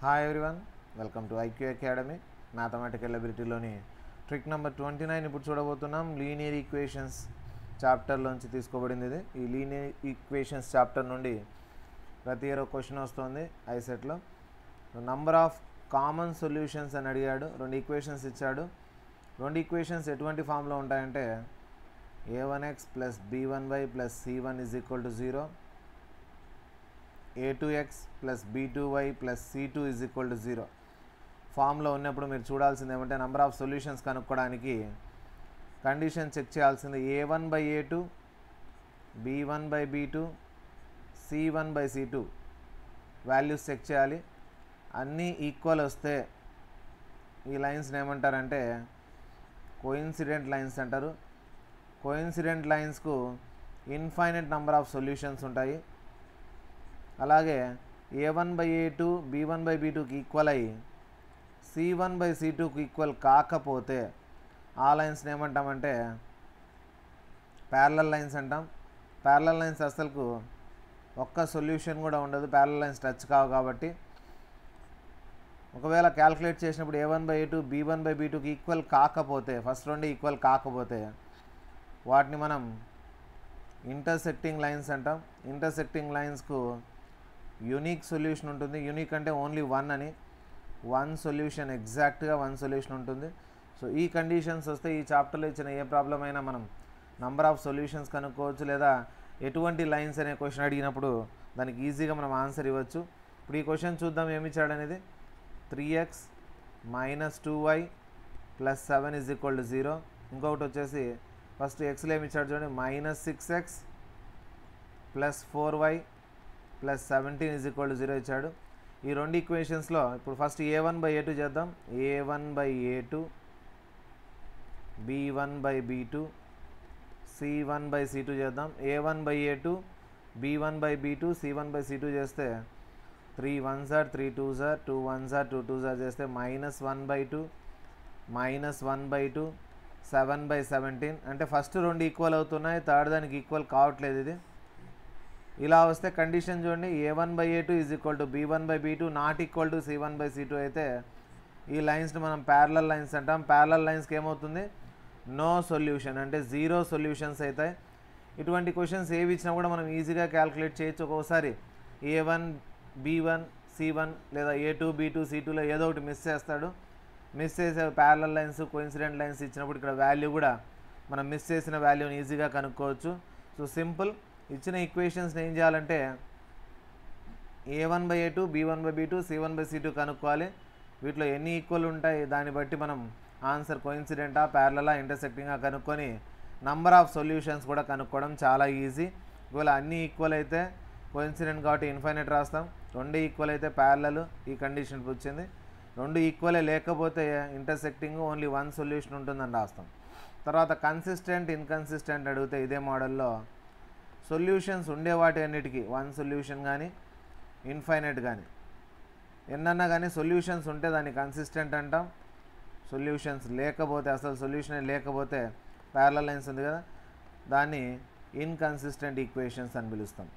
Hi everyone, welcome to IQ Academy. Mathematical Liberty loni trick number 29 ippudu chodabothunnam linear equations chapter lonchi teeskobadindi idi. Ee linear equations chapter nundi prati year question ostundi I set lo. Number of common solutions ani adigadu, rendu equations ichadu. Rendu equations etvanti form lo untayante a1x plus b1y plus c1 is equal to 0, a2x plus b2y plus c2 is equal to 0 form lo ఉన్నప్పుడు మీరు చూడాల్సింది ఏమంటే number of solutions కనుక్కోవడానికి condition check చేయాల్సింది a1 by a2 b1 by b2 c1 by c2 values check చేయాలి. అన్నీ equal వస్తే ఈ లైన్స్ ఏమంటారంటే కోఇన్సిడెంట్ లైన్స్ అంటారు. కోఇన్సిడెంట్ లైన్స్కు ఇన్ఫైనైట్ నెంబర్ ఆఫ్ సొల్యూషన్స్ ఉంటాయి. అలాగే a1 by a2 b1 by b2కి ఈక్వల్ అయ్యి c1 బై c2కి ఈక్వల్ కాకపోతే ఆ లైన్స్ని ఏమంటామంటే ప్యారలల్ లైన్స్ అంటాం. ప్యారలల్ లైన్స్ అసలుకు ఒక్క సొల్యూషన్ కూడా ఉండదు, ప్యారలల్ లైన్స్ టచ్ కావు. కాబట్టి ఒకవేళ క్యాలిక్యులేట్ చేసినప్పుడు a1 by a2 b1 by b2కి ఈక్వల్ కాకపోతే, ఫస్ట్ రెండు ఈక్వల్ కాకపోతే వాటిని మనం ఇంటర్సెక్టింగ్ లైన్స్ అంటాం. ఇంటర్సెక్టింగ్ లైన్స్కు యూనిక్ సొల్యూషన్ ఉంటుంది. యూనిక్ అంటే ఓన్లీ వన్ అని, వన్ సొల్యూషన్, ఎగ్జాక్ట్గా వన్ సొల్యూషన్ ఉంటుంది. సో ఈ కండిషన్స్ వస్తే ఈ చాప్టర్లో ఇచ్చిన ఏ ప్రాబ్లం అయినా మనం నంబర్ ఆఫ్ సొల్యూషన్స్ కనుక్కోవచ్చు, లేదా ఎటువంటి లైన్స్ అనే క్వశ్చన్ అడిగినప్పుడు దానికి ఈజీగా మనం ఆన్సర్ ఇవ్వచ్చు. ఇప్పుడు ఈ క్వశ్చన్ చూద్దాం ఏమిచ్చాడు అనేది. 3x minus 2y plus 7 is equal to 0. ఇంకొకటి వచ్చేసి ఫస్ట్ ఎక్స్లో ఏమిచ్చాడు చూడండి, minus 6x plus 4y plus 17 is equal to 0 ఇచ్చాడు. ఈ రెండు ఈక్వేషన్స్లో ఇప్పుడు ఫస్ట్ a1 బై a2 చేద్దాం. a1 by a2 b1 by b2 c1 by c2 చేద్దాం. a1 by a2 b1 by b2 c1 by c2 చేస్తే 3 1s are 3 2s are 2 1s are 2 2s are చేస్తే minus 1 by 2 minus 1 by 2 7 by 17. అంటే first రెండు equal అవుతున్నాయి, third దానికి equal కావట్లేదు. ఇది ఇలా వస్తే కండిషన్ చూడండి, a1 by a2 is equal to b1 by b2 not equal to c1 by c2 అయితే ఈ లైన్స్ని మనం ప్యారలల్ లైన్స్ అంటాం. ప్యారలల్ లైన్స్కి ఏమవుతుంది, నో సొల్యూషన్, అంటే జీరో సొల్యూషన్స్ అవుతాయి. ఇటువంటి క్వశ్చన్స్ ఏవి ఇచ్చినా కూడా మనం ఈజీగా క్యాలిక్యులేట్ చేయొచ్చు. ఒక్కోసారి a1 b1 c1 లేదా a2 b2 c2లో ఏదో ఒకటి మిస్ చేస్తాడు. మిస్ చేసే ప్యారలల్ లైన్స్, కోఇన్సిడెంట్ లైన్స్ ఇచ్చినప్పుడు ఇక్కడ వాల్యూ కూడా మనం మిస్ చేసిన వాల్యూని ఈజీగా కనుక్కోవచ్చు. సో సింపుల్, ఇచ్చిన ఈక్వేషన్స్ని ఏం చేయాలంటే a1 by a2 b1 by b2 c1 by c2 కనుక్కోవాలి. వీటిలో ఎన్ని ఈక్వల్ ఉంటాయి దాన్ని బట్టి మనం ఆన్సర్ కోఇన్సిడెంటా, ప్యారలలా, ఇంటర్సెక్టింగా కనుక్కొని నంబర్ ఆఫ్ సొల్యూషన్స్ కూడా కనుక్కోవడం చాలా ఈజీ. ఒకవేళ అన్నీ ఈక్వల్ అయితే కోఇన్సిడెంట్ కాబట్టి ఇన్ఫైనైట్ రాస్తాం. రెండు ఈక్వల్ అయితే ప్యారలలు, ఈ కండిషన్ వచ్చింది. రెండు ఈక్వలే లేకపోతే ఇంటర్సెక్టింగ్, ఓన్లీ వన్ సొల్యూషన్ ఉంటుందని రాస్తాం. తర్వాత కన్సిస్టెంట్, ఇన్కన్సిస్టెంట్ అడిగితే ఇదే మోడల్లో సొల్యూషన్స్ ఉండే వాటి అన్నిటికీ వన్ సొల్యూషన్ కానీ ఇన్ఫైనైట్ కానీ ఎన్నన్నా కానీ సొల్యూషన్స్ ఉంటే దాన్ని కన్సిస్టెంట్ అంటాం. సొల్యూషన్స్ లేకపోతే, అసలు సొల్యూషనే లేకపోతే, ప్యారలల్ లైన్స్ ఉంది కదా, దాన్ని ఇన్కన్సిస్టెంట్ ఈక్వేషన్స్ అని పిలుస్తాం.